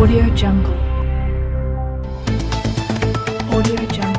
AudioJungle, AudioJungle, AudioJungle.